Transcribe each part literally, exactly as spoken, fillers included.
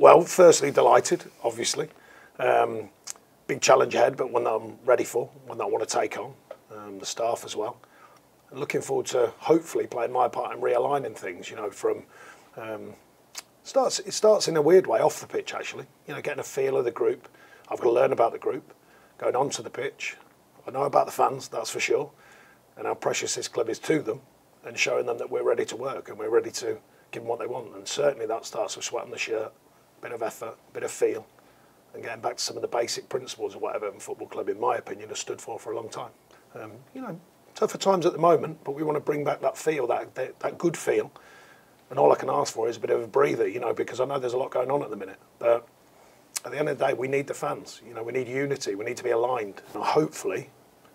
Well, firstly, delighted, obviously. Um, big challenge ahead, but one that I'm ready for, one that I want to take on, um, the staff as well. And looking forward to hopefully playing my part in realigning things, you know, from... Um, starts, it starts in a weird way, off the pitch, actually. You know, getting a feel of the group. I've got to learn about the group, going onto the pitch. I know about the fans, that's for sure, and how precious this club is to them, and showing them that we're ready to work and we're ready to give them what they want. And certainly that starts with sweating the shirt, a bit of effort, a bit of feel, and getting back to some of the basic principles of whatever a football club, in my opinion, has stood for for a long time. Um, you know, tougher times at the moment, but we want to bring back that feel, that, that, that good feel. And all I can ask for is a bit of a breather, you know, because I know there's a lot going on at the minute. But at the end of the day, we need the fans. You know, we need unity. We need to be aligned. And hopefully,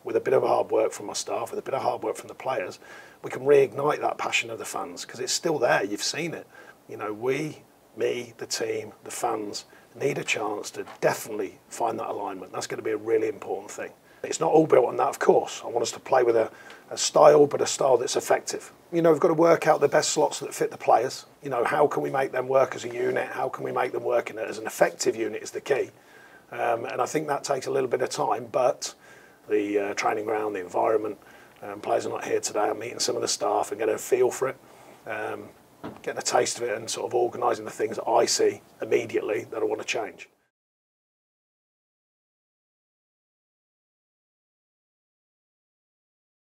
with a bit of hard work from my staff, with a bit of hard work from the players, we can reignite that passion of the fans, because it's still there. You've seen it. You know, we, me, the team, the fans need a chance to definitely find that alignment. That's going to be a really important thing. It's not all built on that, of course. I want us to play with a, a style, but a style that's effective. You know, we've got to work out the best slots that fit the players. You know, how can we make them work as a unit? How can we make them work in it as an effective unit is the key. Um, and I think that takes a little bit of time, but the uh, training ground, the environment, um, players are not here today. I'm meeting some of the staff and getting a feel for it, um, getting a taste of it, and sort of organising the things that I see immediately that I want to change.